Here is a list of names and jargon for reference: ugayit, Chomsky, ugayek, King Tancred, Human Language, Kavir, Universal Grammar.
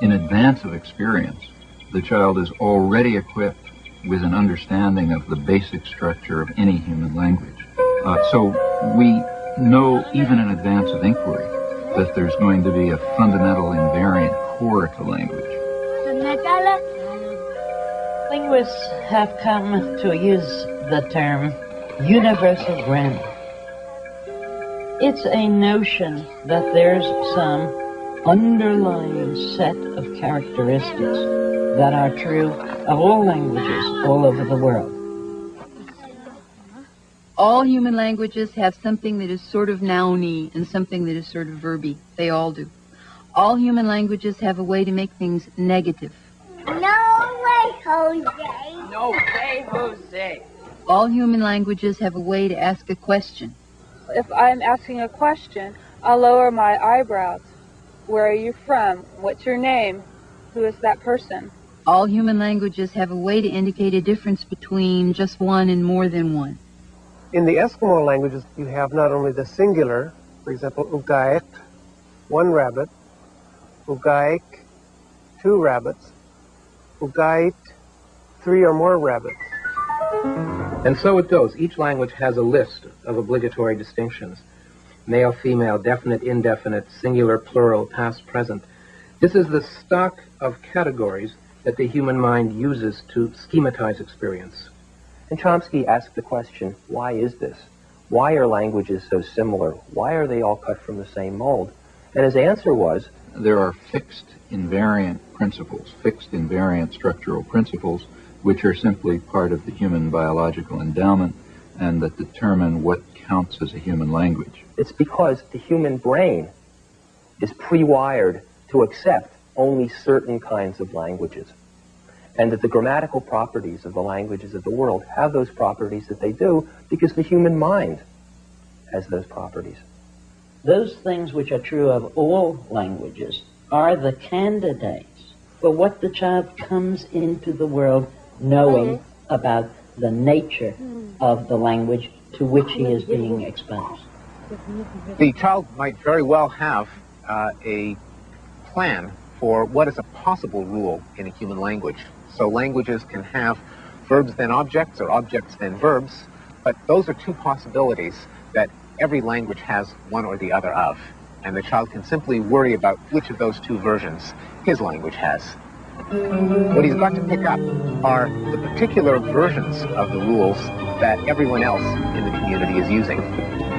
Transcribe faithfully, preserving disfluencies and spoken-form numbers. in advance of experience, the child is already equipped with an understanding of the basic structure of any human language. Uh, so we know, even in advance of inquiry, that there's going to be a fundamental invariant core to language. Linguists have come to use the term universal grammar. It's a notion that there's some underlying set of characteristics that are true of all languages all over the world. All human languages have something that is sort of noun-y and something that is sort of verb-y. They all do. All human languages have a way to make things negative. No way, Jose. No way, Jose. All human languages have a way to ask a question. If I'm asking a question, I'll lower my eyebrows. Where are you from? What's your name? Who is that person? All human languages have a way to indicate a difference between just one and more than one. In the Eskimo languages, you have not only the singular, for example, ugayek, one rabbit, ugayek, two rabbits, ugayit, three or more rabbits. And so it goes. Each language has a list of obligatory distinctions. Male, female, definite, indefinite, singular, plural, past, present. This is the stock of categories that the human mind uses to schematize experience. And Chomsky asked the question, why is this? Why are languages so similar? Why are they all cut from the same mold? And his answer was, there are fixed invariant principles, fixed invariant structural principles, which are simply part of the human biological endowment and that determine what counts as a human language. It's because the human brain is pre-wired to accept only certain kinds of languages, and that the grammatical properties of the languages of the world have those properties that they do because the human mind has those properties. Those things which are true of all languages are the candidates for what the child comes into the world knowing about the nature of the language to which he is being exposed. The child might very well have uh, a plan for what is a possible rule in a human language. So languages can have verbs then objects or objects then verbs, but those are two possibilities that every language has one or the other of. And the child can simply worry about which of those two versions his language has. What he's got to pick up are the particular versions of the rules that everyone else in the community is using.